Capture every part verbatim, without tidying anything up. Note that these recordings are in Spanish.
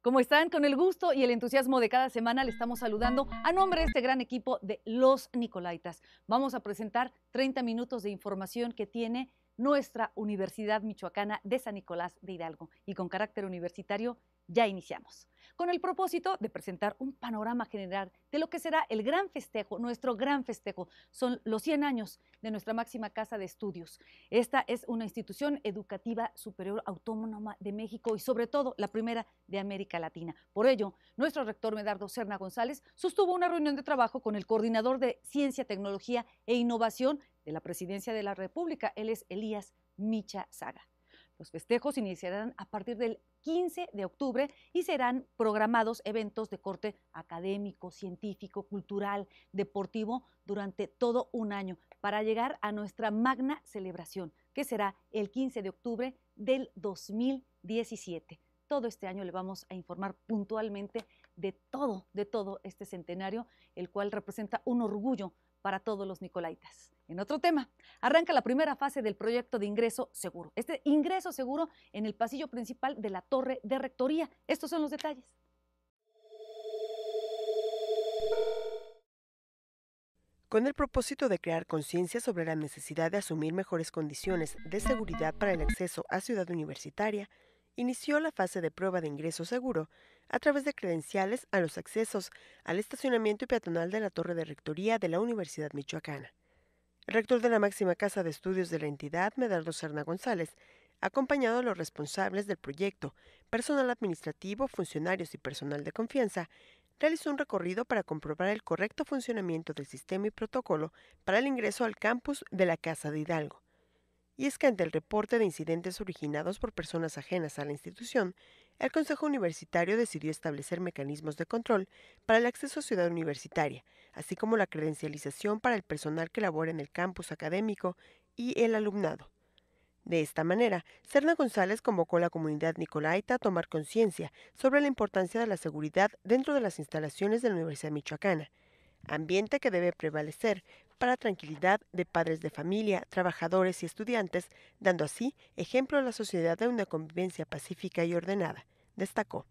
Como están, con el gusto y el entusiasmo de cada semana le estamos saludando a nombre de este gran equipo de Los Nicolaitas. Vamos a presentar treinta minutos de información que tiene nuestra Universidad Michoacana de San Nicolás de Hidalgo y con carácter universitario ya iniciamos. Con el propósito de presentar un panorama general de lo que será el gran festejo, nuestro gran festejo, son los cien años de nuestra máxima casa de estudios. Esta es una institución educativa superior autónoma de México y sobre todo la primera de América Latina. Por ello, nuestro rector Medardo Serna González sostuvo una reunión de trabajo con el coordinador de Ciencia, Tecnología e Innovación de la Presidencia de la República, él es Elías Micha Zaga. Los festejos iniciarán a partir del quince de octubre y serán programados eventos de corte académico, científico, cultural, deportivo durante todo un año para llegar a nuestra magna celebración, que será el quince de octubre del dos mil diecisiete. Todo este año le vamos a informar puntualmente de todo, de todo este centenario, el cual representa un orgullo para todos los nicolaitas. En otro tema, arranca la primera fase del proyecto de ingreso seguro. Este ingreso seguro en el pasillo principal de la torre de rectoría. Estos son los detalles. Con el propósito de crear conciencia sobre la necesidad de asumir mejores condiciones de seguridad para el acceso a Ciudad Universitaria, inició la fase de prueba de ingreso seguro a través de credenciales a los accesos al estacionamiento y peatonal de la torre de rectoría de la Universidad Michoacana. El rector de la máxima casa de estudios de la entidad, Medardo Serna González, acompañado de los responsables del proyecto, personal administrativo, funcionarios y personal de confianza, realizó un recorrido para comprobar el correcto funcionamiento del sistema y protocolo para el ingreso al campus de la Casa de Hidalgo. Y es que ante el reporte de incidentes originados por personas ajenas a la institución, el Consejo Universitario decidió establecer mecanismos de control para el acceso a Ciudad Universitaria, así como la credencialización para el personal que labora en el campus académico y el alumnado. De esta manera, Serna González convocó a la comunidad nicolaita a tomar conciencia sobre la importancia de la seguridad dentro de las instalaciones de la Universidad Michoacana, ambiente que debe prevalecer para tranquilidad de padres de familia, trabajadores y estudiantes, dando así ejemplo a la sociedad de una convivencia pacífica y ordenada, destacó.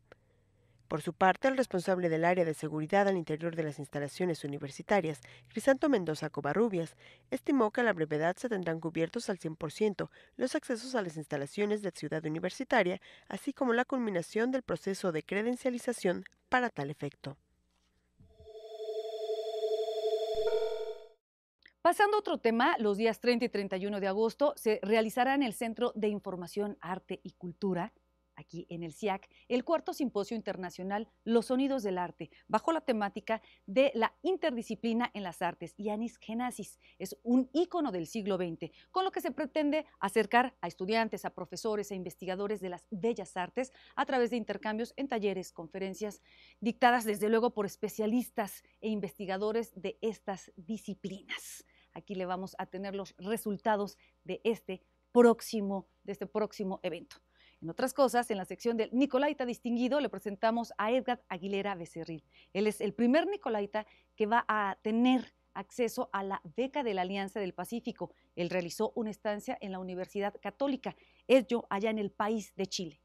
Por su parte, el responsable del área de seguridad al interior de las instalaciones universitarias, Crisanto Mendoza Covarrubias, estimó que a la brevedad se tendrán cubiertos al cien por ciento los accesos a las instalaciones de Ciudad Universitaria, así como la culminación del proceso de credencialización para tal efecto. Pasando a otro tema, los días treinta y treinta y uno de agosto se realizará en el Centro de Información, Arte y Cultura, aquí en el C I A C, el cuarto simposio internacional Los Sonidos del Arte, bajo la temática de la interdisciplina en las artes, y Anis Genasis es un ícono del siglo veinte, con lo que se pretende acercar a estudiantes, a profesores e investigadores de las bellas artes a través de intercambios en talleres, conferencias, dictadas desde luego por especialistas e investigadores de estas disciplinas. Aquí le vamos a tener los resultados de este próximo, de este próximo evento. En otras cosas, en la sección del Nicolaita Distinguido le presentamos a Edgar Aguilera Becerril. Él es el primer Nicolaita que va a tener acceso a la beca de la Alianza del Pacífico. Él realizó una estancia en la Universidad Católica, ello allá en el país de Chile.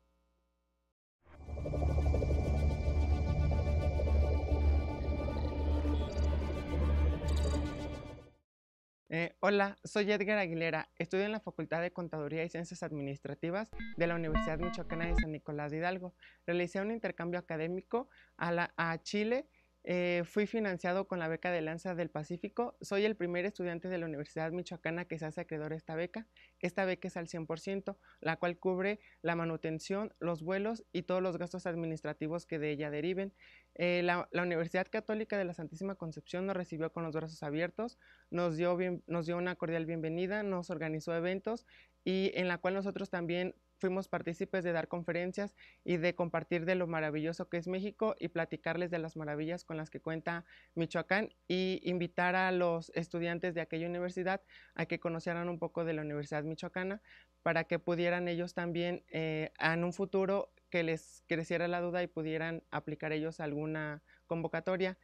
Eh, hola, soy Edgar Aguilera, estudio en la Facultad de Contaduría y Ciencias Administrativas de la Universidad Michoacana de San Nicolás de Hidalgo. Realicé un intercambio académico a, la, a Chile, eh, fui financiado con la beca de Alianza del Pacífico. Soy el primer estudiante de la Universidad Michoacana que se hace acreedor a esta beca. Esta beca es al cien por ciento, la cual cubre la manutención, los vuelos y todos los gastos administrativos que de ella deriven. Eh, la, la Universidad Católica de la Santísima Concepción nos recibió con los brazos abiertos, nos dio, bien, nos dio una cordial bienvenida, nos organizó eventos y en la cual nosotros también fuimos partícipes de dar conferencias y de compartir de lo maravilloso que es México y platicarles de las maravillas con las que cuenta Michoacán, y invitar a los estudiantes de aquella universidad a que conocieran un poco de la Universidad Michoacana para que pudieran ellos también eh, en un futuro que les creciera la duda y pudieran aplicar ellos alguna convocatoria.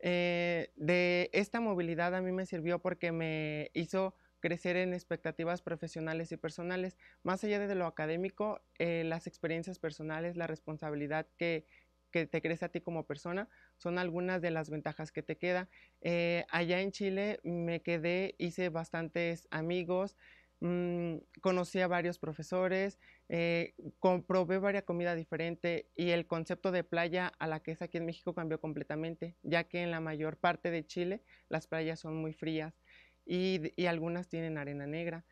Eh, de esta movilidad a mí me sirvió porque me hizo crecer en expectativas profesionales y personales. Más allá de lo académico, eh, las experiencias personales, la responsabilidad que, que te crece a ti como persona, son algunas de las ventajas que te queda. Eh, allá en Chile me quedé, hice bastantes amigos, mmm, conocí a varios profesores, eh, comprobé varias comida diferente, y el concepto de playa a la que es aquí en México cambió completamente, ya que en la mayor parte de Chile las playas son muy frías. Y, y algunas tienen arena negra.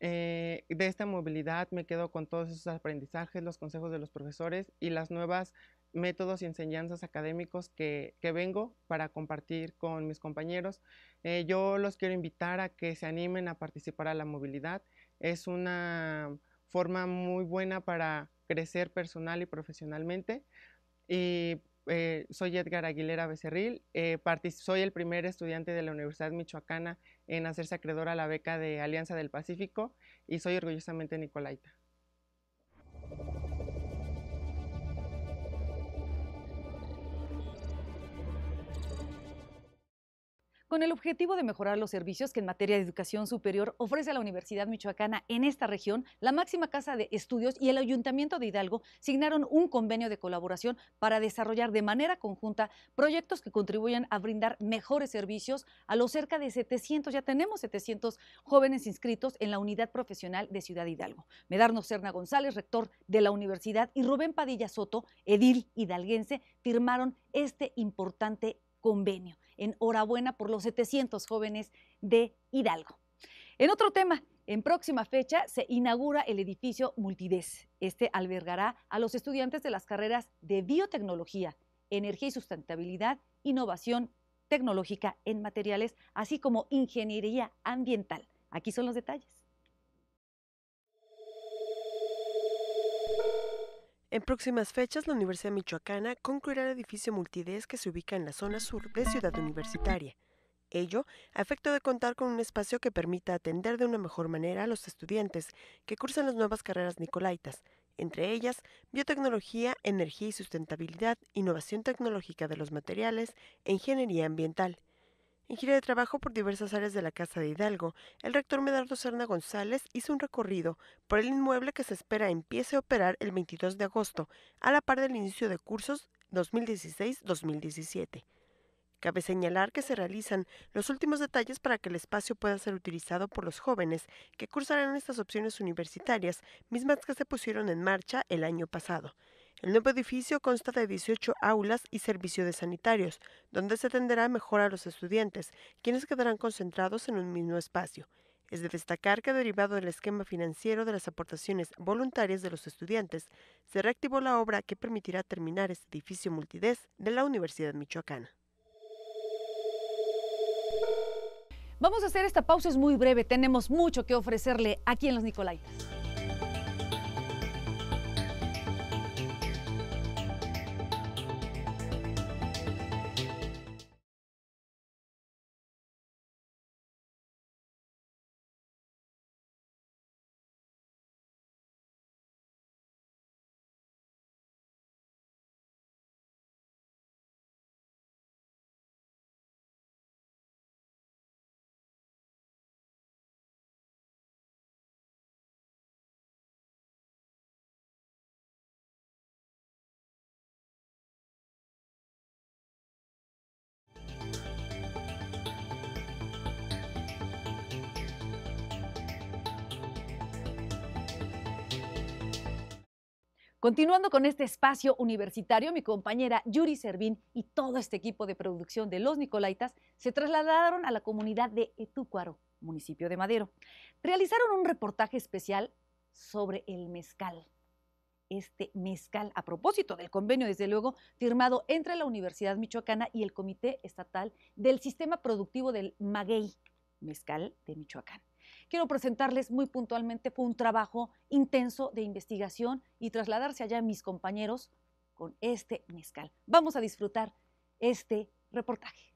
Eh, de esta movilidad me quedo con todos esos aprendizajes, los consejos de los profesores y las nuevas métodos y enseñanzas académicos que, que vengo para compartir con mis compañeros. Eh, yo los quiero invitar a que se animen a participar a la movilidad. Es una forma muy buena para crecer personal y profesionalmente. Y eh, soy Edgar Aguilera Becerril, eh, soy el primer estudiante de la Universidad Michoacana en hacerse acreedor a la beca de Alianza del Pacífico, y soy orgullosamente nicolaita. Con el objetivo de mejorar los servicios que en materia de educación superior ofrece la Universidad Michoacana en esta región, la máxima casa de estudios y el Ayuntamiento de Hidalgo signaron un convenio de colaboración para desarrollar de manera conjunta proyectos que contribuyan a brindar mejores servicios a los cerca de setecientos, ya tenemos setecientos jóvenes inscritos en la unidad profesional de Ciudad Hidalgo. Medardo Serna González, rector de la universidad, y Rubén Padilla Soto, edil hidalguense, firmaron este importante convenio. Enhorabuena por los setecientos jóvenes de Hidalgo. En otro tema, en próxima fecha se inaugura el edificio Multi-D E S. Este albergará a los estudiantes de las carreras de Biotecnología, Energía y Sustentabilidad, Innovación Tecnológica en Materiales, así como Ingeniería Ambiental. Aquí son los detalles. En próximas fechas, la Universidad Michoacana concluirá el edificio Multi-D E S que se ubica en la zona sur de Ciudad Universitaria. Ello, a efecto de contar con un espacio que permita atender de una mejor manera a los estudiantes que cursan las nuevas carreras nicolaitas, entre ellas Biotecnología, Energía y Sustentabilidad, Innovación Tecnológica de los Materiales e Ingeniería Ambiental. En gira de trabajo por diversas áreas de la Casa de Hidalgo, el rector Medardo Serna González hizo un recorrido por el inmueble que se espera empiece a operar el veintidós de agosto, a la par del inicio de cursos dos mil dieciséis dos mil diecisiete. Cabe señalar que se realizan los últimos detalles para que el espacio pueda ser utilizado por los jóvenes que cursarán estas opciones universitarias, mismas que se pusieron en marcha el año pasado. El nuevo edificio consta de dieciocho aulas y servicio de sanitarios, donde se atenderá mejor a los estudiantes, quienes quedarán concentrados en un mismo espacio. Es de destacar que, derivado del esquema financiero de las aportaciones voluntarias de los estudiantes, se reactivó la obra que permitirá terminar este edificio Multi-D E S de la Universidad Michoacana. Vamos a hacer esta pausa, es muy breve, tenemos mucho que ofrecerle aquí en Los Nicolaitas. Continuando con este espacio universitario, mi compañera Yuri Servín y todo este equipo de producción de Los Nicolaitas se trasladaron a la comunidad de Etúcuaro, municipio de Madero. Realizaron un reportaje especial sobre el mezcal. Este mezcal, a propósito del convenio, desde luego, firmado entre la Universidad Michoacana y el Comité Estatal del Sistema Productivo del Maguey, Mezcal de Michoacán, quiero presentarles muy puntualmente, fue un trabajo intenso de investigación y trasladarse allá a mis compañeros con este mezcal. Vamos a disfrutar este reportaje.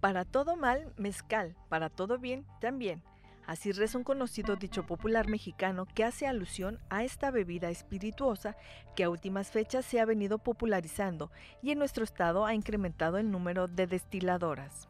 Para todo mal, mezcal, para todo bien, también. Así reza un conocido dicho popular mexicano que hace alusión a esta bebida espirituosa que a últimas fechas se ha venido popularizando y en nuestro estado ha incrementado el número de destiladoras.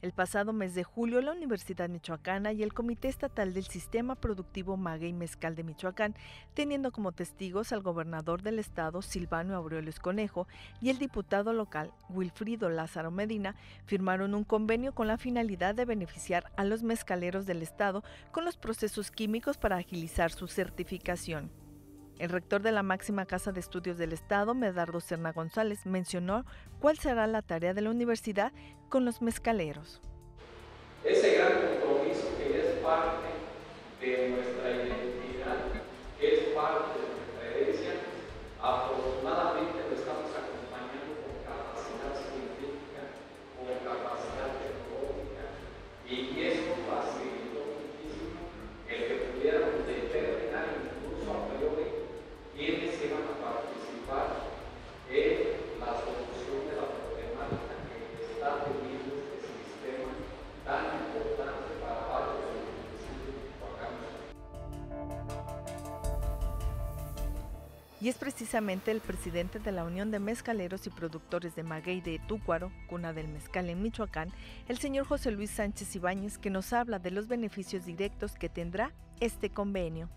El pasado mes de julio, la Universidad Michoacana y el Comité Estatal del Sistema Productivo Maguey y Mezcal de Michoacán, teniendo como testigos al gobernador del estado, Silvano Aureoles Conejo, y el diputado local, Wilfrido Lázaro Medina, firmaron un convenio con la finalidad de beneficiar a los mezcaleros del estado con los procesos químicos para agilizar su certificación. El rector de la máxima casa de estudios del estado, Medardo Serna González, mencionó cuál será la tarea de la universidad con los mezcaleros. Ese gran compromiso que es parte de nuestra identidad, que es parte de nuestra herencia, afortunadamente lo estamos acompañando con capacidad científica, con capacidad tecnológica, y eso facilitó muchísimo el que pudiéramos determinar incluso a priori quiénes iban a participar en la solución de la problemática que está teniendo este sistema tan importante para varios de los municipios de Michoacán. Y es precisamente el presidente de la Unión de Mezcaleros y Productores de Maguey de Etúcuaro, cuna del mezcal en Michoacán, el señor José Luis Sánchez Ibáñez, que nos habla de los beneficios directos que tendrá este convenio.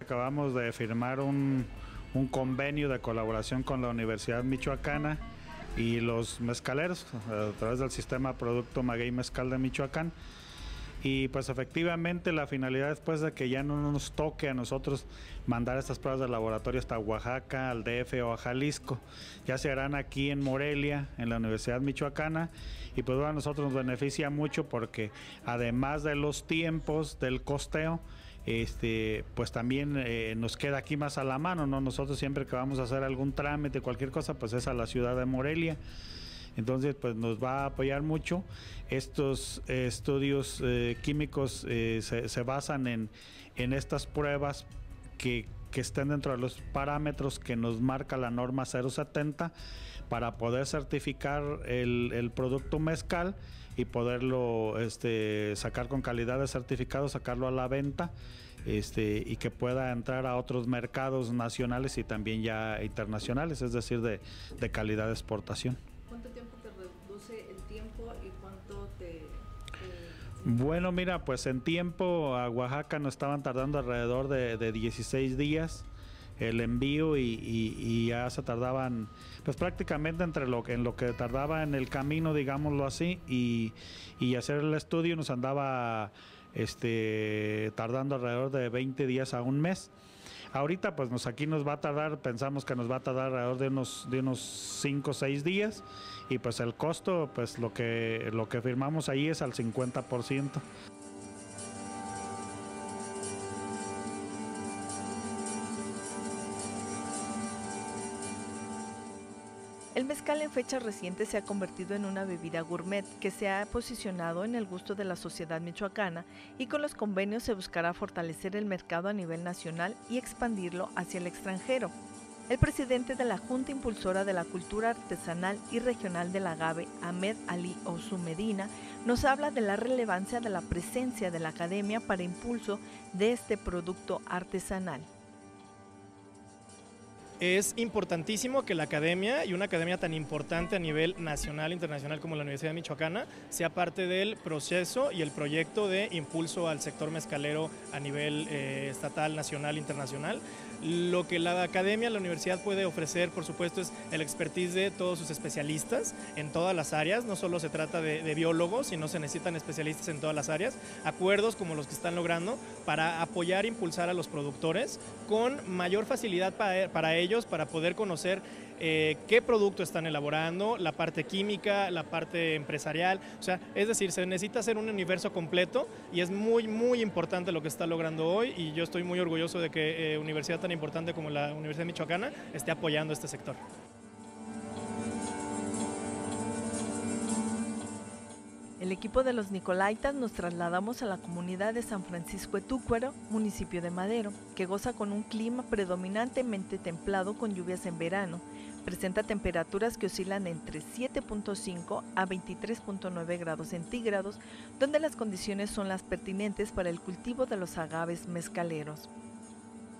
Acabamos de firmar un, un convenio de colaboración con la Universidad Michoacana y los mezcaleros a través del sistema Producto Maguey Mezcal de Michoacán. Y pues efectivamente la finalidad después de que ya no nos toque a nosotros mandar estas pruebas de laboratorio hasta Oaxaca, al D F o a Jalisco. Ya se harán aquí en Morelia, en la Universidad Michoacana. Y pues bueno, a nosotros nos beneficia mucho porque además de los tiempos del costeo, Este, pues también eh, nos queda aquí más a la mano, ¿no? Nosotros siempre que vamos a hacer algún trámite, cualquier cosa, pues es a la ciudad de Morelia. Entonces, pues nos va a apoyar mucho. Estos eh, estudios eh, químicos eh, se, se basan en, en estas pruebas que, que estén dentro de los parámetros que nos marca la norma cero setenta para poder certificar el, el producto mezcal y poderlo este, sacar con calidad de certificado, sacarlo a la venta este, y que pueda entrar a otros mercados nacionales y también ya internacionales, es decir, de, de calidad de exportación. ¿Cuánto tiempo te reduce el tiempo y cuánto te...? Bueno, mira, pues en tiempo a Oaxaca nos estaban tardando alrededor de, de dieciséis días el envío y, y, y ya se tardaban, pues prácticamente entre lo, en lo que tardaba en el camino, digámoslo así, y, y hacer el estudio nos andaba este, tardando alrededor de veinte días a un mes. Ahorita pues nos, aquí nos va a tardar, pensamos que nos va a tardar alrededor de unos de unos cinco o seis días y pues el costo, pues lo que, lo que firmamos ahí es al cincuenta por ciento. El mezcal en fechas recientes se ha convertido en una bebida gourmet que se ha posicionado en el gusto de la sociedad michoacana y con los convenios se buscará fortalecer el mercado a nivel nacional y expandirlo hacia el extranjero. El presidente de la Junta Impulsora de la Cultura Artesanal y Regional del Agave, Ahmed Ali Osumedina, nos habla de la relevancia de la presencia de la academia para impulso de este producto artesanal. Es importantísimo que la academia, y una academia tan importante a nivel nacional e internacional como la Universidad Michoacana, sea parte del proceso y el proyecto de impulso al sector mezcalero a nivel eh, estatal, nacional, internacional. Lo que la academia, la universidad puede ofrecer, por supuesto, es el expertise de todos sus especialistas en todas las áreas. No solo se trata de, de biólogos, sino se necesitan especialistas en todas las áreas. Acuerdos como los que están logrando para apoyar e impulsar a los productores con mayor facilidad para, para ellos, para poder conocer eh, qué producto están elaborando, la parte química, la parte empresarial, o sea, es decir, se necesita hacer un universo completo y es muy, muy importante lo que está logrando hoy, y yo estoy muy orgulloso de que eh, universidad tan importante como la Universidad Michoacana esté apoyando este sector. El equipo de los Nicolaitas nos trasladamos a la comunidad de San Francisco de Etúcuaro, municipio de Madero, que goza con un clima predominantemente templado con lluvias en verano. Presenta temperaturas que oscilan entre siete punto cinco a veintitrés punto nueve grados centígrados, donde las condiciones son las pertinentes para el cultivo de los agaves mezcaleros.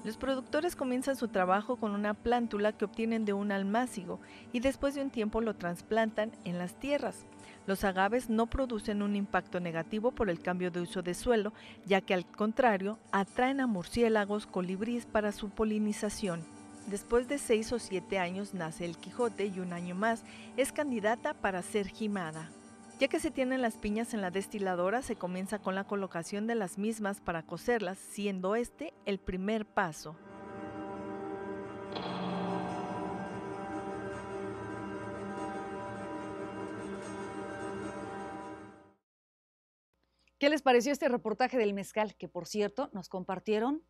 Los productores comienzan su trabajo con una plántula que obtienen de un almácigo y después de un tiempo lo trasplantan en las tierras. Los agaves no producen un impacto negativo por el cambio de uso de suelo, ya que al contrario atraen a murciélagos, colibríes para su polinización. Después de seis o siete años nace el Quijote y un año más es candidata para ser jimada. Ya que se tienen las piñas en la destiladora, se comienza con la colocación de las mismas para cocerlas, siendo este el primer paso. ¿Qué les pareció este reportaje del mezcal? Que por cierto nos compartieron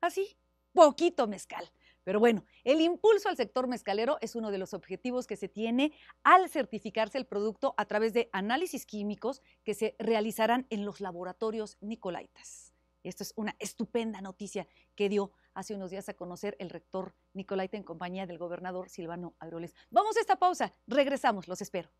así, poquito mezcal. Pero bueno, el impulso al sector mezcalero es uno de los objetivos que se tiene al certificarse el producto a través de análisis químicos que se realizarán en los laboratorios Nicolaitas. Esto es una estupenda noticia que dio hace unos días a conocer el rector Nicolaita en compañía del gobernador Silvano Aureoles. Vamos a esta pausa, regresamos, los espero.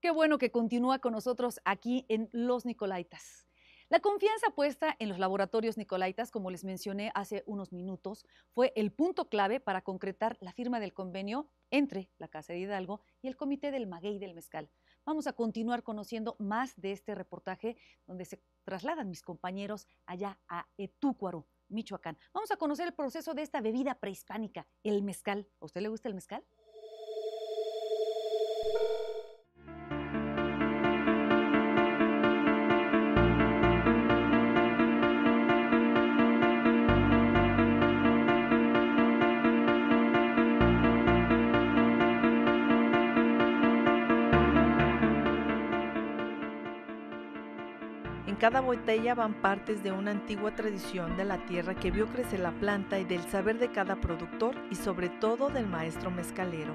Qué bueno que continúa con nosotros aquí en Los Nicolaitas. La confianza puesta en los laboratorios Nicolaitas, como les mencioné hace unos minutos, fue el punto clave para concretar la firma del convenio entre la Casa de Hidalgo y el Comité del Maguey del Mezcal. Vamos a continuar conociendo más de este reportaje donde se trasladan mis compañeros allá a Etúcuaro, Michoacán. Vamos a conocer el proceso de esta bebida prehispánica, el mezcal. ¿A usted le gusta el mezcal? Cada botella van partes de una antigua tradición de la tierra que vio crecer la planta y del saber de cada productor y sobre todo del maestro mezcalero.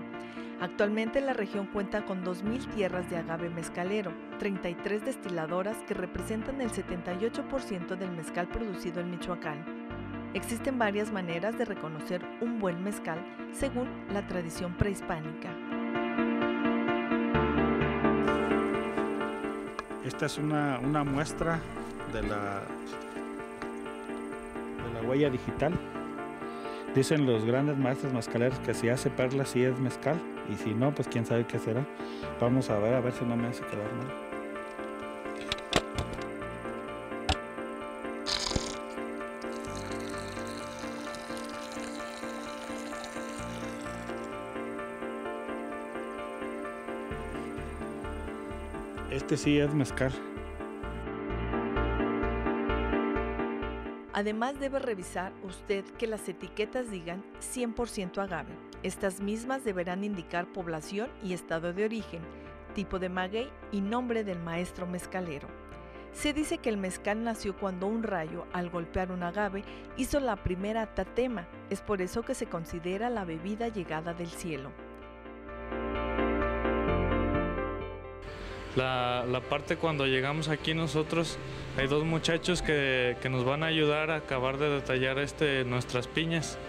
Actualmente la región cuenta con dos mil tierras de agave mezcalero, treinta y tres destiladoras que representan el setenta y ocho por ciento del mezcal producido en Michoacán. Existen varias maneras de reconocer un buen mezcal según la tradición prehispánica. Esta es una, una muestra de la, de la huella digital. Dicen los grandes maestros mezcaleros que si hace perlas, sí es mezcal, y si no, pues quién sabe qué será. Vamos a ver, a ver si no me hace quedar mal. Este sí es mezcal. Además debe revisar usted que las etiquetas digan cien por ciento agave. Estas mismas deberán indicar población y estado de origen, tipo de maguey y nombre del maestro mezcalero. Se dice que el mezcal nació cuando un rayo, al golpear un agave, hizo la primera tatema. Es por eso que se considera la bebida llegada del cielo. La, la parte cuando llegamos aquí nosotros, hay dos muchachos que, que nos van a ayudar a acabar de detallar este, nuestras piñas.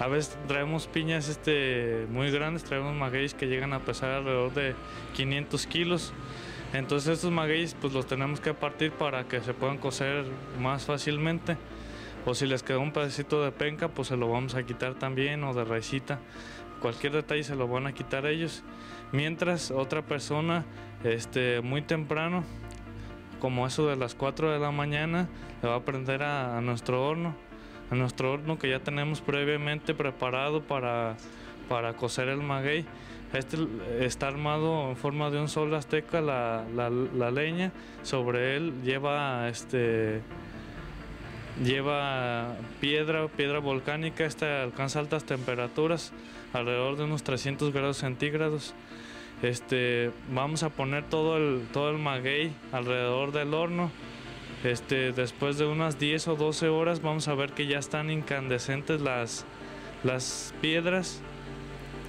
A veces traemos piñas este, muy grandes, traemos magueyes que llegan a pesar alrededor de quinientos kilos. Entonces estos magueyes pues los tenemos que partir para que se puedan cocer más fácilmente. O si les quedó un pedacito de penca, pues se lo vamos a quitar también, o de raicita. Cualquier detalle se lo van a quitar ellos. Mientras otra persona, este, muy temprano, como eso de las cuatro de la mañana, le va a prender a, a nuestro horno. A nuestro horno que ya tenemos previamente preparado para, para cocer el maguey. Este está armado en forma de un sol azteca, la, la, la leña. Sobre él lleva... este, Lleva piedra, piedra volcánica, esta alcanza altas temperaturas, alrededor de unos trescientos grados centígrados. Este, vamos a poner todo el, todo el maguey alrededor del horno. Este, después de unas diez o doce horas vamos a ver que ya están incandescentes las, las piedras,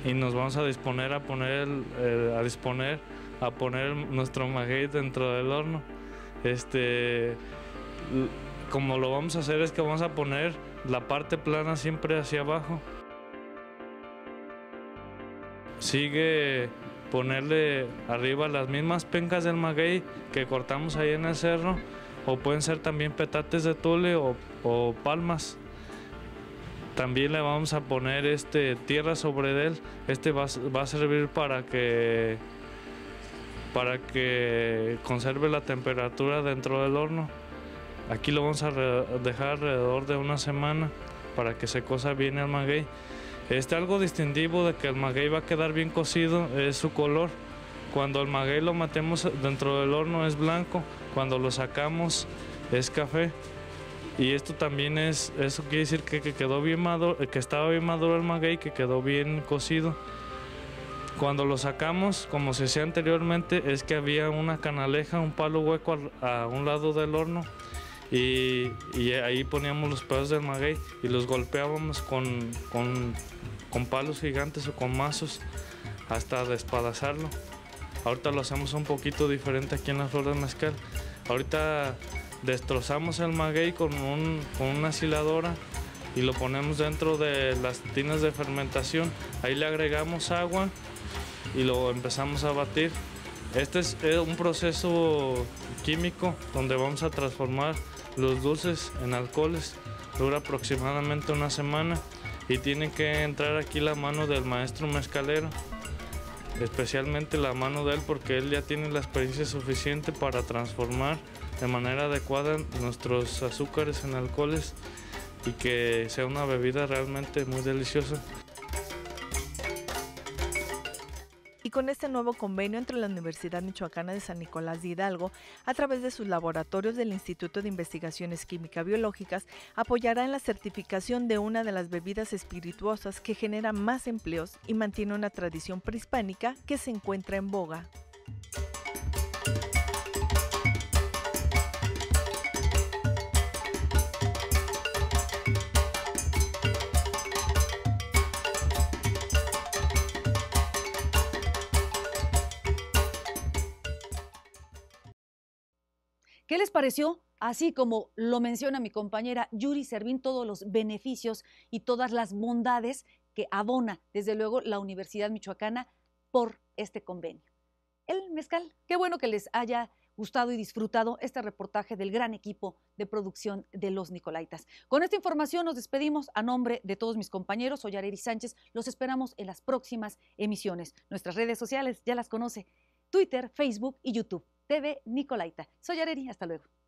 y nos vamos a disponer a poner, el, eh, a, disponer a poner nuestro maguey dentro del horno. Este, como lo vamos a hacer es que vamos a poner la parte plana siempre hacia abajo. Sigue ponerle arriba las mismas pencas del maguey que cortamos ahí en el cerro, o pueden ser también petates de tule o, o palmas. También le vamos a poner este, tierra sobre él. Este va, va a servir para que, para que conserve la temperatura dentro del horno. Aquí lo vamos a dejar alrededor de una semana para que se cosa bien el maguey. Este, algo distintivo de que el maguey va a quedar bien cocido es su color. Cuando el maguey lo metemos dentro del horno es blanco, cuando lo sacamos es café. Y esto también es, eso quiere decir que, que, quedó bien maduro, que estaba bien maduro el maguey, que quedó bien cocido. Cuando lo sacamos, como se decía anteriormente, es que había una canaleja, un palo hueco a, a un lado del horno. Y, y ahí poníamos los pedazos del maguey y los golpeábamos con, con, con palos gigantes o con mazos hasta despedazarlo. Ahorita lo hacemos un poquito diferente aquí en la flor de mezcal. Ahorita destrozamos el maguey con, un, con una aciladora y lo ponemos dentro de las tinas de fermentación. Ahí le agregamos agua y lo empezamos a batir. Este es un proceso químico donde vamos a transformar los dulces en alcoholes. Dura aproximadamente una semana y tiene que entrar aquí la mano del maestro mezcalero, especialmente la mano de él, porque él ya tiene la experiencia suficiente para transformar de manera adecuada nuestros azúcares en alcoholes y que sea una bebida realmente muy deliciosa. Con este nuevo convenio entre la Universidad Michoacana de San Nicolás de Hidalgo, a través de sus laboratorios del Instituto de Investigaciones Química-Biológicas, apoyará en la certificación de una de las bebidas espirituosas que genera más empleos y mantiene una tradición prehispánica que se encuentra en boga. ¿Qué les pareció? Así como lo menciona mi compañera Yuri Servín, todos los beneficios y todas las bondades que abona, desde luego, la Universidad Michoacana por este convenio. El mezcal, qué bueno que les haya gustado y disfrutado este reportaje del gran equipo de producción de Los Nicolaitas. Con esta información nos despedimos a nombre de todos mis compañeros. Soy Areri Sánchez, los esperamos en las próximas emisiones. Nuestras redes sociales ya las conoce, Twitter, Facebook y YouTube. T V Nicolaita. Soy Areri, hasta luego.